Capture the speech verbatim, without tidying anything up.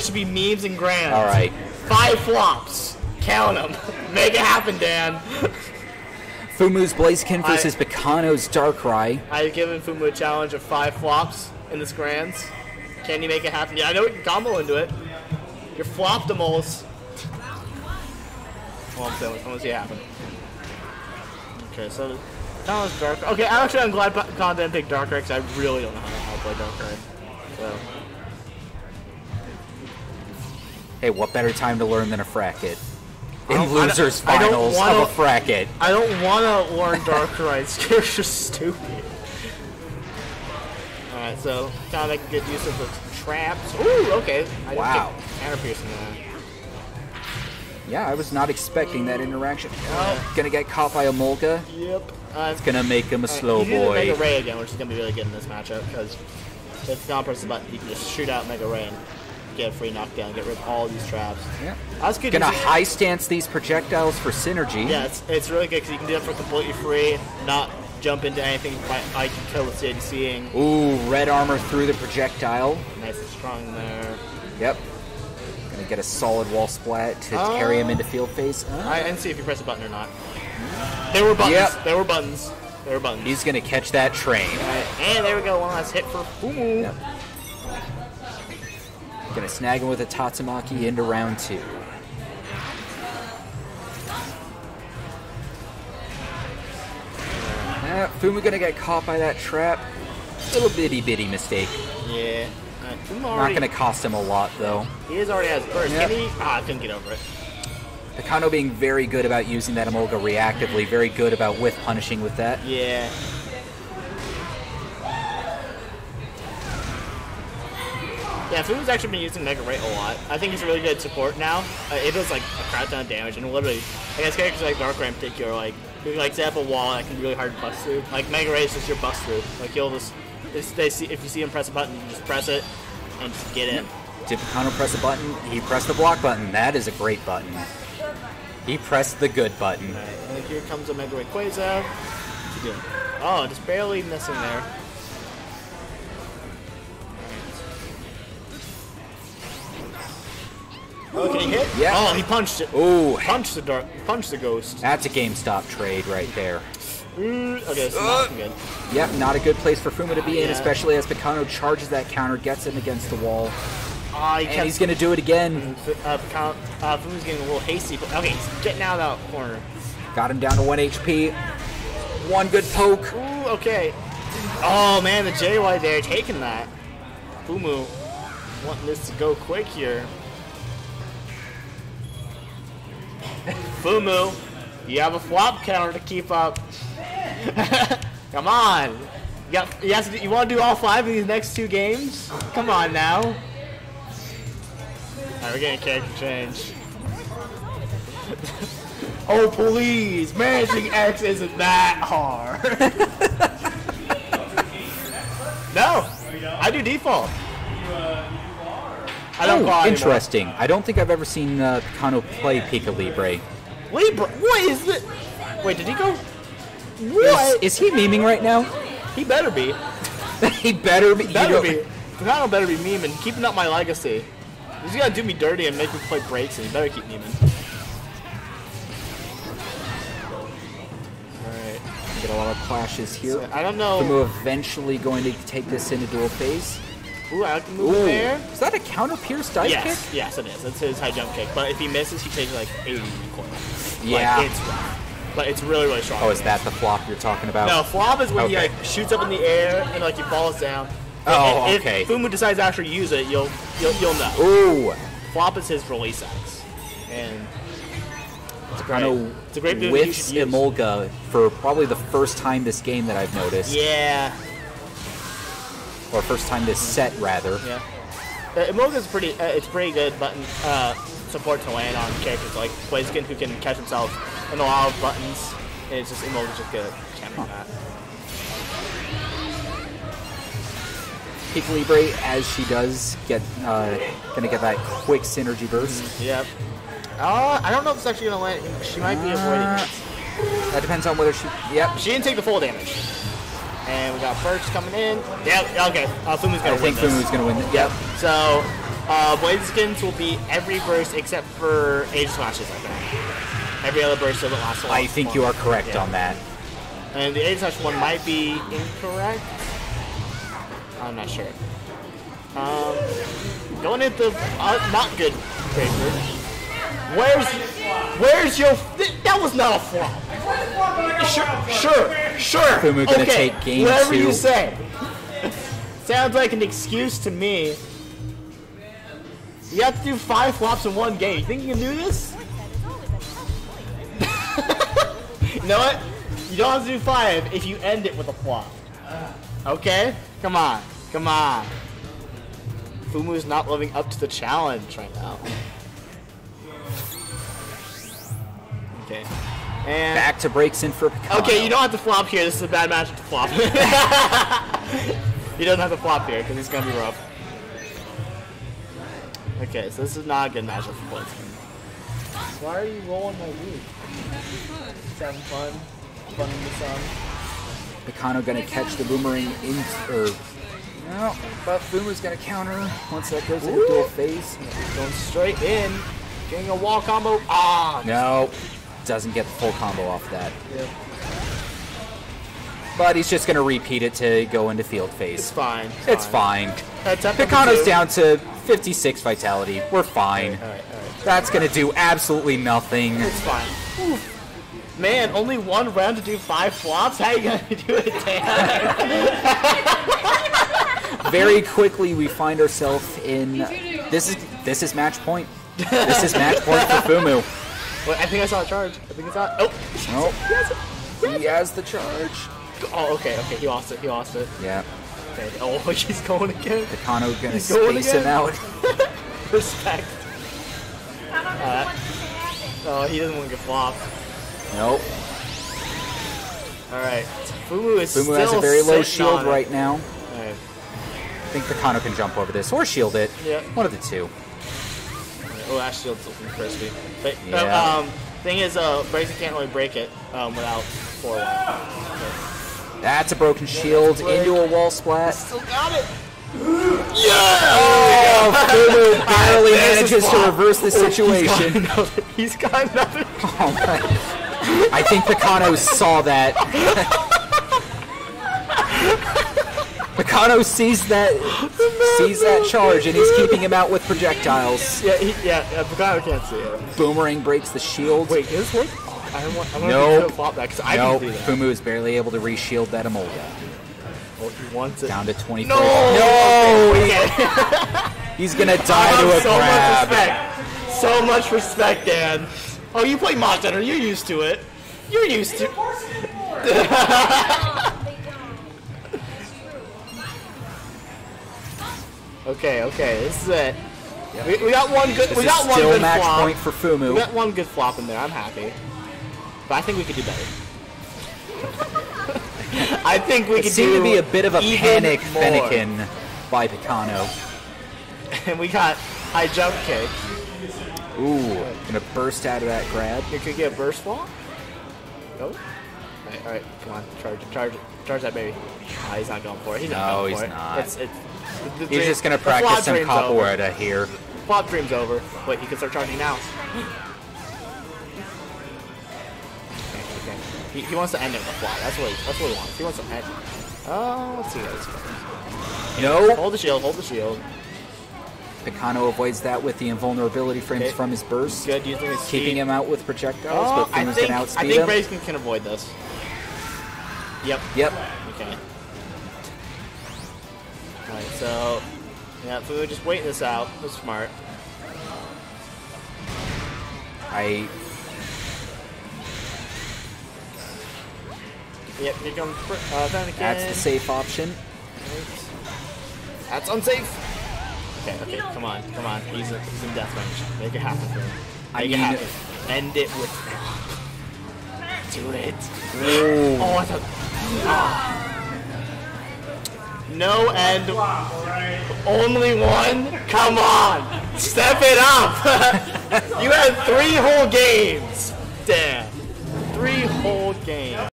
It should be memes and grams. All right. Five flops. Count them. Make it happen, Dan. Fumu's Blaziken versus I, Picano's Darkrai. I've given Fumu a challenge of five flops in this grands. Can you make it happen? Yeah, I know you can combo into it. You're floptimals. Well, I'm saying, I want to see it happen. Okay, so Picano's Darkrai. Okay, actually, I'm glad Picano didn't pick Darkrai because I really don't know how to play Darkrai. So. Hey, what better time to learn than a fracket? In losers I finals I wanna, of a fracket. I don't want to learn Darkrai. It's just stupid. Alright, so gotta make good use of the traps. Ooh, okay. I wow. Counter piercing that. Yeah, I was not expecting that interaction. Oh. Gonna get caught by Emolga. Yep. Uh, it's gonna make him a right, slow boy. Mega Ray again, which is gonna be really good in this matchup because if not press the button, you can just shoot out Mega Ray. Get a free knockdown, get rid of all these traps. Yeah. That's good. Gonna high stance these projectiles for synergy. Yeah, it's, it's really good because you can do it for completely free, not jump into anything by I can kill with C D C'ing. Ooh, red armor through the projectile. Nice and strong there. Yep. Gonna get a solid wall splat to uh, carry him into field phase. Uh. I and see if you press a button or not. There were buttons. Yep. There were buttons. There were buttons. He's gonna catch that train. Right. And there we go, one last hit for Fumu. Yep. Gonna snag him with a Tatsumaki into round two. Uh, Fumu gonna get caught by that trap. Little bitty bitty mistake. Yeah. Uh, Fumu already... Not gonna cost him a lot though. He is already has burst. Yep. Can he? Ah, I couldn't get over it. Picano being very good about using that Emolga reactively. Very good about whiff punishing with that. Yeah. Yeah, Fumu's actually been using Mega Ray a lot. I think he's a really good support now. Uh, it does like a crap ton of damage, and literally, against characters like Darkrai in particular, like, you like zap a wall and I can be really hard to bust through. Like, Mega Ray is just your bust through. Like, you'll just, if, they see, if you see him press a button, you just press it and just get in. Did Picano press a button? He pressed the block button. That is a great button. He pressed the good button. Right, and here comes a Mega Rayquaza. What's he doing? Oh, just barely missing there. Oh, can he hit? Yeah. Oh, he punched it. Ooh. Punched the dark. Punched the ghost. That's a GameStop trade right there. Mm, okay, so uh, not good. Yep, not a good place for Fumu to be yeah. in, especially as Picano charges that counter, gets him against the wall. Uh, he and kept, he's going to do it again. Uh, Picano, uh, Fumu's getting a little hasty. But, okay, he's getting out of that corner. Got him down to one H P. One good poke. Ooh, okay. Oh, man, the J Y there taking that. Fumu wanting this to go quick here. Fumu, you have a flop counter to keep up. Come on. You, got, you, have to, you want to do all five of these next two games? Come on now. All right, we're getting a character change. Oh, please. Managing X isn't that hard. No. I do default. I don't oh, interesting. Anymore. I don't think I've ever seen uh, Picano play Pikachu Libre. Libre? What is this? Wait, did he go? What? Is, is he memeing right now? He better be. he better be. Better you be. Picano better be memeing. Keeping up my legacy. He's gotta do me dirty and make me play Braixen. He better keep memeing. Alright. Get a lot of clashes here. So, I don't know. Fumu eventually going to take this into dual phase. Ooh, I like to move Ooh. there. Is that a counter pierce dive yes. kick? Yes, it is. That's his high jump kick. But if he misses, he takes like eighty recoil. Yeah. Like, it's rough. But it's really, really strong. Oh, is that the flop you're talking about? No, flop is when okay. he like shoots up in the air and like he falls down. Oh, and, and okay. If Fumu decides to actually use it, you'll you'll you'll know. Ooh. Flop is his release axe. And it's a great, it's a great move you should use. Emolga for probably the first time this game that I've noticed. Yeah. Or first time this set, rather. Yeah. Uh, Emolga's pretty, uh, it's pretty good button uh, support to land on characters like Blaziken, who can catch himself in a lot of buttons. And it's just Emolga's just good at camping that. Pikachu Libre, as she does, get uh, gonna get that quick synergy burst. Mm-hmm. Yep. Uh, I don't know if it's actually gonna land. She might be uh, avoiding it. That depends on whether she. Yep. She didn't take the full damage. And we got Birch coming in. Yeah, okay. Uh, Fumu's gonna I win think this. Fumu's gonna win this. Yep. So, Uh, Blazikens will be every burst except for Age Smashes, I think. Every other burst doesn't last long. I think long. you are correct yeah. on that. And the Age Smash one might be incorrect. I'm not sure. Um, going into uh, not good paper. Where's where's your? Th that was not a flop. Sure, sure, sure. Fumu gonna okay. take game whatever two. you say. Sounds like an excuse to me. You have to do five flops in one game. You think you can do this? You know what? You don't have to do five if you end it with a flop. Okay? Come on. Come on. Fumu's not living up to the challenge right now. Okay. And back to Braixen for Picano. Okay, you don't have to flop here. This is a bad match to flop. He doesn't have to flop here because he's going to be rough. Okay, so this is not a good matchup for Blaziken. Why are you rolling my weed? Just having fun. Fun in the sun. Picano gonna catch the boomerang in. Er, no, but Fumu's gonna counter once that goes Ooh. into a phase. Going straight in. Getting a wall combo. Ah! No. Doesn't get the full combo off that. Yep. But he's just gonna repeat it to go into field phase. It's fine. It's fine. It's fine. Picano's down to fifty-six vitality. We're fine. All right, all right, all right. That's going to do absolutely nothing. It's fine. Oof. Man, only one round to do five flops? How are you going to do it, Dan? Very quickly, we find ourselves in... This is this is match point. This is match point for Fumu. Well, I think I saw a charge. I think I saw... Oh! Nope. He has, it. He has the charge. Oh, okay, okay. He lost it. He lost it. Yeah. Oh, he's going again. Picano gonna space him out. Respect. I don't uh, want this to happen. Oh, he doesn't want to get flopped. Nope. Alright. Fumu is Fumu still has a very low shield right now. Right. I think Picano can jump over this or shield it. Yeah. One of the two. Oh, that shield's looking crispy. But yeah. uh, um, thing is, uh, Braixen can't really break it um, without forward. Okay. That's a broken shield into a wall splat. Still got it. Yeah! Oh, Fumu barely manages to reverse the situation. He's got nothing. Oh my! I think Picano saw that. Picano sees that sees that charge, and he's keeping him out with projectiles. Yeah, he, yeah. Uh, Picano can't see it. Boomerang breaks the shield. Wait, is it? I don't want, I don't nope. want to flop that, I nope. can do that. Fumu is barely able to reshield that Emolga. Oh, he wants it. Down to twenty-four. No! No! Okay. He's gonna die I to a so grab. Much so much respect, Dan. Oh, you play Mod Center. You're used to it. You're used to it. Okay, okay. This is it. Yep. We, we got one good. This we got one good match flop. Point for Fumu. We got one good flop in there. I'm happy. But I think we could do better. I think we it could seemed do to be a bit of a panic fennekin by Picano. And we got high jump kick. Ooh, gonna burst out of that grab. You could get a burst wall? Nope. Alright, alright, come on, charge it, charge it, charge that baby. Oh, he's not going for it. He's not no, going he's for not. It. It's, it's, it's, he's dream, just gonna practice some capoeira here. Flop dream's over. Wait, you can start charging now. He, he wants to end it with a flop. That's what he, that's what he wants. He wants to end it. Oh, let's see how this goes. No. Hold the shield. Hold the shield. Picano avoids that with the invulnerability frames okay. from his burst. Good using his keeping speed. him out with projectiles, oh, but Fuma's gonna outspeed him. I think Braixen can avoid this. Yep. Yep. Okay. All right. So, yeah, Fuma just waiting this out. That's smart. I. Yep, here comes uh, Fennekin. That's the safe option. That's unsafe! Okay, okay, come on, come on. He's, a, he's in death range. Make it happen for him. Make I mean, it happen. End it with that. Do it. Ooh. Oh, I thought... Ah. No end. Only one? Come on! Step it up! You had three whole games! Damn. Three whole games.